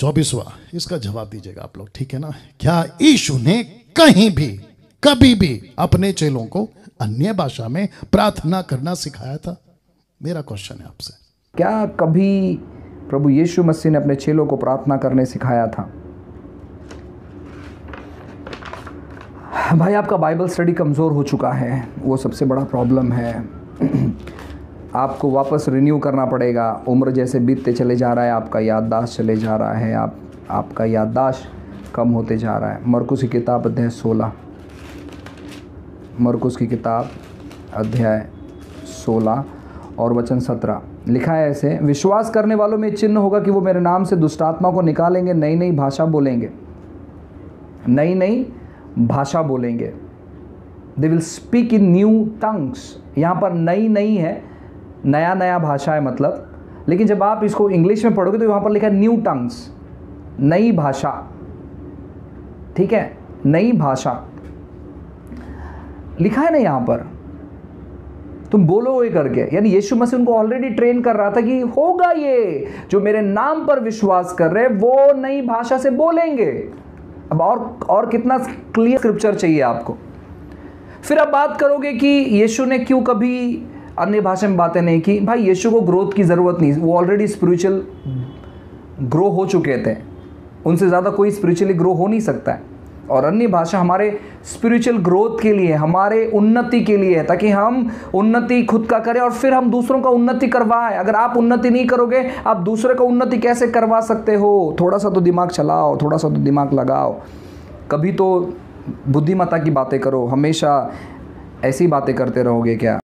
24वां, इसका जवाब दीजिएगा आप लोग, ठीक है ना। क्या यीशु ने कहीं भी कभी भी अपने चेलों को अन्य भाषा में प्रार्थना करना सिखाया था? मेरा क्वेश्चन है आपसे, क्या कभी प्रभु यीशु मसीह ने अपने चेलों को प्रार्थना करने सिखाया था? भाई आपका बाइबल स्टडी कमज़ोर हो चुका है, वो सबसे बड़ा प्रॉब्लम है। आपको वापस रिन्यू करना पड़ेगा। उम्र जैसे बीतते चले जा रहा है आपका याददाश्त चले जा रहा है, आपका याददाश्त कम होते जा रहा है। मरकुस की किताब अध्याय 16, मरकुस की किताब अध्याय 16 और वचन 17 लिखा है ऐसे, विश्वास करने वालों में चिन्ह होगा कि वो मेरे नाम से दुष्टात्मा को निकालेंगे, नई नई भाषा बोलेंगे, नई नई भाषा बोलेंगे। They will speak in new tongues. यहाँ पर नई नई है, नया नया भाषा है मतलब, लेकिन जब आप इसको इंग्लिश में पढ़ोगे तो यहाँ पर लिखा है न्यू टंग्स, नई भाषा, ठीक है, नई भाषा लिखा है ना यहाँ पर, तुम बोलो ये करके। यानी यीशु मसीह उनको ऑलरेडी ट्रेन कर रहा था कि होगा ये, जो मेरे नाम पर विश्वास कर रहे वो नई भाषा से बोलेंगे। अब और कितना क्लियर स्क्रिप्चर चाहिए आपको? फिर आप बात करोगे कि यीशु ने क्यों कभी अन्य भाषा में बातें नहीं की। भाई यीशु को ग्रोथ की ज़रूरत नहीं, वो ऑलरेडी स्पिरिचुअल ग्रो हो चुके थे, उनसे ज़्यादा कोई स्पिरिचुअली ग्रो हो नहीं सकता है। और अन्य भाषा हमारे स्पिरिचुअल ग्रोथ के लिए, हमारे उन्नति के लिए है, ताकि हम उन्नति खुद का करें और फिर हम दूसरों का उन्नति करवाएं। अगर आप उन्नति नहीं करोगे, आप दूसरे का उन्नति कैसे करवा सकते हो? थोड़ा सा तो दिमाग चलाओ, थोड़ा सा तो दिमाग लगाओ, कभी तो बुद्धिमत्ता की बातें करो। हमेशा ऐसी बातें करते रहोगे क्या?